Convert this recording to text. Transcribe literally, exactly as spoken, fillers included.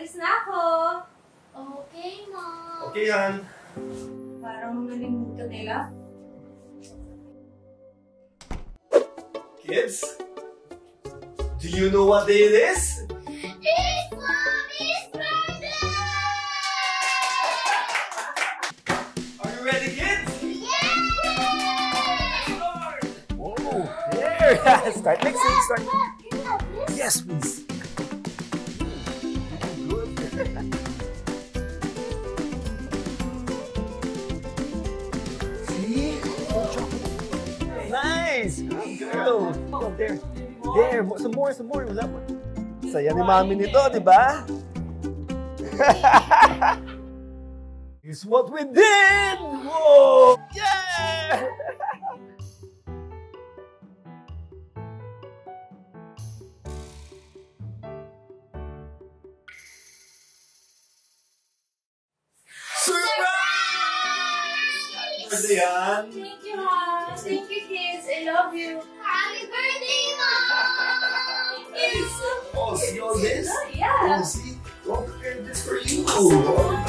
Alis na ako. Okay, Mom. Okay yan. Parang nalimutan nila. Kids, do you know what day it is? It's Mommy's birthday! Are you ready, kids? Yeah! Let's start! Whoa! There! Yeah. Start mixing! Start mixing! Yes, please! Good! Nice! Go! Oh, there! There! Some more! Some more! What's that one? Saya ni Mami nito, di ba? It's what we did! Whoa! Yeah! Surprise! Thank you, Mom. Thank you, kids. I love you. Happy birthday, Mom! Thank you. Oh, see all this? Yeah. Oh, see? Don't prepare this for you. Oh.